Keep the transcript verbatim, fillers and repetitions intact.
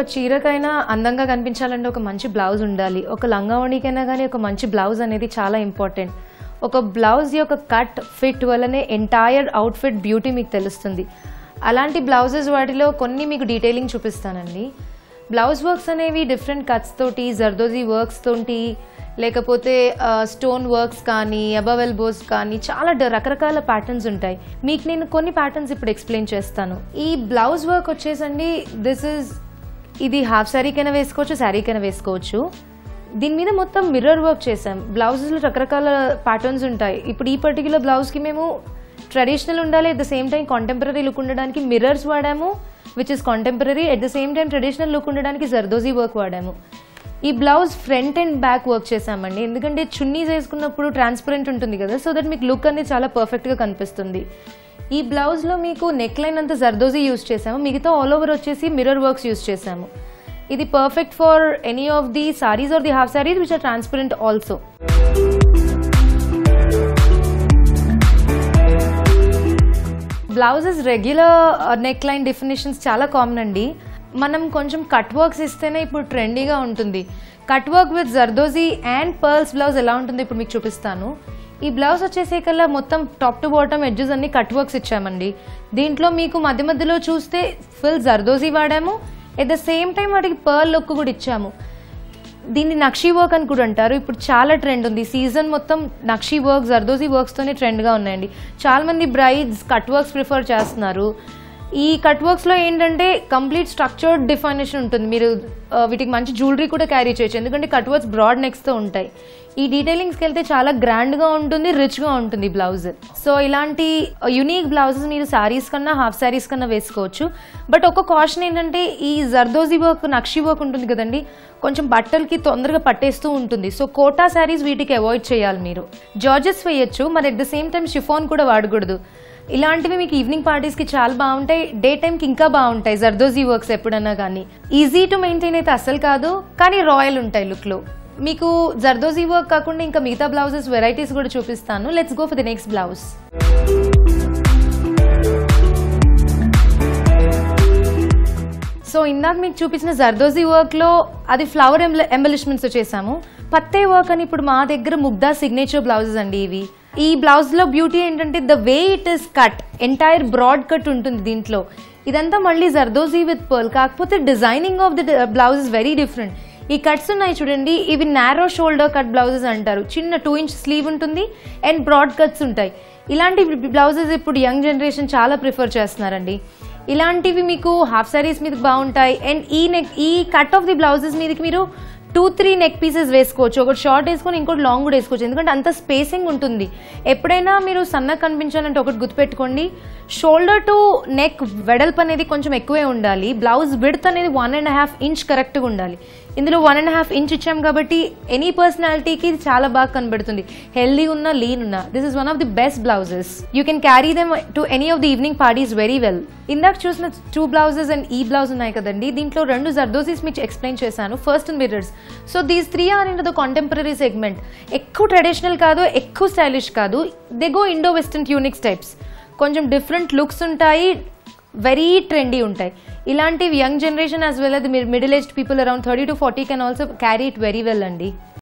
ఒక చీరకైనా అందంగా కనిపించాలంటే ఒక మంచి బ్లౌజ్ ఉండాలి. ఒక లంగావణికైనా గానీ ఒక మంచి బ్లౌజ్ అనేది చాలా ఇంపార్టెంట్. ఒక బ్లౌజ్ యొక్క కట్ ఫిట్ వల్లనే ఎంటైర్ అవుట్ ఫిట్ బ్యూటీ మీకు తెలుస్తుంది. అలాంటి బ్లౌజెస్ వాటిలో కొన్ని మీకు డీటెయిలింగ్ చూపిస్తానండి. బ్లౌజ్ వర్క్స్ అనేవి డిఫరెంట్ కట్స్ తోటి, జర్దోజీ వర్క్స్ తోటి, లేకపోతే స్టోన్ వర్క్స్ కానీ, అబవ్ ఎల్బోస్ కానీ చాలా రకరకాల ప్యాటర్న్స్ ఉంటాయి. మీకు నేను కొన్ని ప్యాటర్న్స్ ఇప్పుడు ఎక్స్ప్లెయిన్ చేస్తాను. ఈ బ్లౌజ్ వర్క్ వచ్చేసండి, దిస్ ఈజ్ ఇది హాఫ్ శారీకైనా వేసుకోవచ్చు, శారీకైనా వేసుకోవచ్చు. దీని మీద మొత్తం మిర్రర్ వర్క్ చేసాం. బ్లౌజెస్లో రకరకాల ప్యాటర్న్స్ ఉంటాయి. ఇప్పుడు ఈ పర్టికులర్ బ్లౌజ్కి మేము ట్రెడిషనల్ ఉండాలి, at the same time contemporary look ఉండడానికి మిర్రర్స్ వాడాము, which is contemporary. At the same time traditional look ఉండడానికి జర్దోజీ వర్క్ వాడాము. ఈ blouse front and back work చేసామండి, ఎందుకంటే చున్నీస్ వేసుకున్నప్పుడు ట్రాన్స్పరెంట్ ఉంటుంది కదా, సో దట్ మీకు లుక్ అనేది చాలా పర్ఫెక్ట్గా కనిపిస్తుంది. ఈ బ్లౌజ్లో మీకు నెక్ లైన్ అంతా జర్దోజీ యూజ్ చేసాము, మిగతా ఆల్ ఓవర్ వచ్చేసి మిర్రర్ వర్క్స్ యూజ్ చేసాము. ఇది perfect for any of the saris or the half saris which are transparent also. Blouses regular neck line definitions చాలా కామన్ అండి. మనం కొంచెం కట్ వర్క్స్ ఇస్తేనే ఇప్పుడు ట్రెండీగా ఉంటుంది. Cut work with zardozi and pearls blouse ఎలా ఉంటుంది ఇప్పుడు మీకు చూపిస్తాను. ఈ బ్లౌజ్ వచ్చేసే కల్లా మొత్తం టాప్ టు బాటమ్ ఎడ్జెస్ అన్ని కట్ వర్క్స్ ఇచ్చామండి. దీంట్లో మీకు మధ్య మధ్యలో చూస్తే ఫుల్ జర్దోజీ వాడాము, ఎట్ ద సేమ్ టైం వాటికి పర్ల్ లుక్ కూడా ఇచ్చాము. దీన్ని నక్షీ వర్క్ అని కూడా అంటారు. ఇప్పుడు చాలా ట్రెండ్ ఉంది, సీజన్ మొత్తం నక్షీ వర్క్, జర్దోజీ వర్క్స్తోనే ట్రెండ్గా ఉన్నాయండి. చాలామంది బ్రైడ్స్ కట్ వర్క్స్ ప్రిఫర్ చేస్తున్నారు. ఈ కట్ వర్క్స్లో ఏంటంటే కంప్లీట్ స్ట్రక్చర్డ్ డిఫైనేషన్ ఉంటుంది. మీరు వీటికి మంచి జ్యువెలరీ కూడా క్యారీ చేయొచ్చు, ఎందుకంటే కట్ వర్క్స్ బ్రాడ్ నెక్స్తో ఉంటాయి. ఈ డీటెయిలింగ్స్కి వెళ్తే చాలా గ్రాండ్గా ఉంటుంది, రిచ్గా ఉంటుంది బ్లౌజ్. సో ఇలాంటి యునీక్ బ్లౌజెస్ మీరు శారీస్ కన్నా, హాఫ్ శారీస్ కన్నా వేసుకోవచ్చు. బట్ ఒక కాషన్ ఏంటంటే, ఈ జర్దోజీ వర్క్, నక్షి వర్క్ ఉంటుంది కదండి, కొంచెం బట్టలకి తొందరగా పట్టేస్తూ ఉంటుంది. సో కోటా శారీస్ వీటికి అవాయిడ్ చేయాలి. మీరు జార్జెస్ వేయచ్చు, మరి at the same time chiffon కూడా వాడకూడదు. ఇలాంటివి మీకు ఈవినింగ్ పార్టీస్కి చాలా బాగుంటాయి, డే టైంకి ఇంకా బాగుంటాయి. జర్దోజీ వర్క్స్ ఎప్పుడన్నా కానీ ఈజీ టు మెయింటైన్ అయితే అస్సలు కాదు, కానీ రాయల్ ఉంటాయి లుక్లో. మీకు జర్దోజీ వర్క్ కాకుండా ఇంకా మిగతా బ్లౌజెస్ వెరైటీస్ కూడా చూపిస్తాను. Let's go for the next blouse. So ఇందాక మీకు చూపించిన జర్దోజీ వర్క్లో అది ఫ్లవర్ ఎంబలిష్మెంట్స్ చేసాము. పత్తే వర్క్ అని ఇప్పుడు మా దగ్గర ముగ్దా సిగ్నేచర్ బ్లౌజెస్ అండి ఇవి. ఈ బ్లౌజ్లో బ్యూటీ ఏంటంటే, the way it is cut, entire broad cut ఉంటుంది దీంట్లో. ఇదంతా మళ్ళీ జర్దోజీ విత్ పర్ల్, కాకపోతే designing of the blouse is very different. ఈ కట్స్ ఉన్నాయి చూడండి, ఇవి నారో షోల్డర్ కట్ బ్లౌజెస్ అంటారు. చిన్న టూ ఇంచ్ స్లీవ్ ఉంటుంది అండ్ బ్రాడ్ కట్స్ ఉంటాయి. ఇలాంటి బ్లౌజెస్ ఇప్పుడు యంగ్ జనరేషన్ చాలా ప్రిఫర్ చేస్తున్నారండి. ఇలాంటివి మీకు హాఫ్ శారీస్ మీద బాగుంటాయి. అండ్ ఈ నెక్ ఈ కట్ ఆఫ్ ది బ్లౌజెస్ మీదకి మీరు టూ త్రీ నెక్ పీసెస్ వేసుకోవచ్చు. ఒకటి షార్ట్ వేసుకొని ఇంకోటి లాంగ్ కూడా వేసుకోవచ్చు, ఎందుకంటే అంత స్పేసింగ్ ఉంటుంది. ఎప్పుడైనా మీరు సన్నగా కనిపించాలంటే ఒకటి గుర్తుపెట్టుకోండి, షోల్డర్ టు నెక్ వెడల్పు అనేది కొంచెం ఎక్కువే ఉండాలి. బ్లౌజ్ విడ్త్ అనేది వన్ అండ్ హాఫ్ ఇంచ్ కరెక్ట్గా ఉండాలి. ఇందులో వన్ అండ్ హాఫ్ ఇంచ్ ఇచ్చాం కాబట్టి ఎనీ పర్సనాలిటీకి ఇది చాలా బాగా కనబడుతుంది, హెల్దీ ఉన్నా లీన్ ఉన్నా. This is one of the best blouses, you can carry them to any of the evening parties very well. ఇందాక చూసిన టూ బ్లౌజెస్ అండ్ ఈ బ్లౌజ్ ఉన్నాయి కదండి, దీంట్లో రెండు జర్దోజీస్ మీకు ఎక్స్ప్లెయిన్ చేశాను, first and mirrors. So these three are in to the contemporary segment. ఎక్కువ ట్రెడిషనల్ కాదు, ఎక్కువ స్టైలిష్ కాదు, they go Indo western uniques types. కొంచెం డిఫరెంట్ లుక్స్ ఉంటాయి, వెరీ ట్రెండీ ఉంటాయి. ఇలాంటివి యంగ్ జనరేషన్ యాజ్ వెల్ అది middle aged people around thirty to forty can also carry it very well అండి.